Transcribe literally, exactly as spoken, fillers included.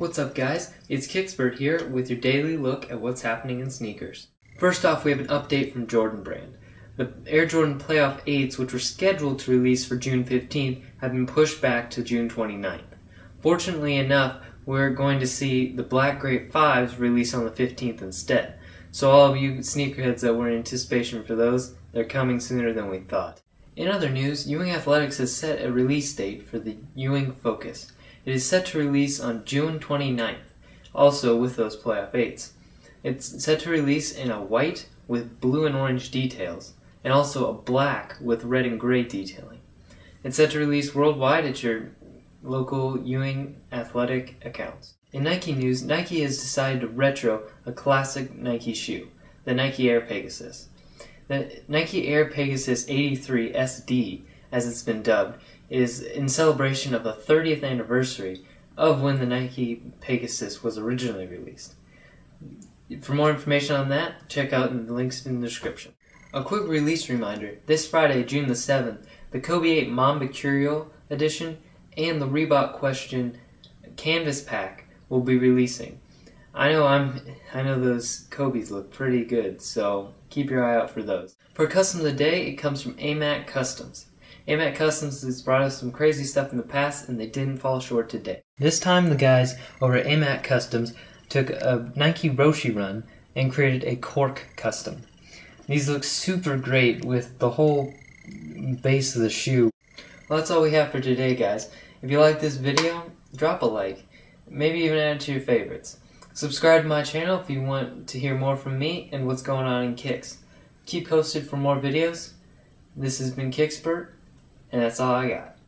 What's up guys, it's Kickspert here with your daily look at what's happening in sneakers. First off, we have an update from Jordan Brand. The Air Jordan Playoff eights, which were scheduled to release for June fifteenth, have been pushed back to June twenty-ninth. Fortunately enough, we're going to see the Black Grape fives release on the fifteenth instead. So all of you sneakerheads that were in anticipation for those, they're coming sooner than we thought. In other news, Ewing Athletics has set a release date for the Ewing Focus. It is set to release on June twenty-ninth, also with those Playoff eights. It's set to release in a white with blue and orange details, and also a black with red and gray detailing. It's set to release worldwide at your local Ewing Athletic accounts. In Nike news, Nike has decided to retro a classic Nike shoe, the Nike Air Pegasus. The Nike Air Pegasus eighty-three S D, as it's been dubbed, is in celebration of the thirtieth anniversary of when the Nike Pegasus was originally released. For more information on that, check out the links in the description. A quick release reminder, this Friday, June the seventh, the Kobe eight Mamba Curial edition and the Reebok Question Canvas pack will be releasing. I know I'm I know those Kobe's look pretty good, so keep your eye out for those. For custom of the day, it comes from A M A C Customs. A M A C Customs has brought us some crazy stuff in the past, and they didn't fall short today. This time the guys over at A M A C Customs took a Nike Roshe Run and created a cork custom. These look super great with the whole base of the shoe. Well, that's all we have for today, guys. If you like this video, drop a like. Maybe even add it to your favorites. Subscribe to my channel if you want to hear more from me and what's going on in Kicks. Keep posted for more videos. This has been Kickspert, and that's all I got.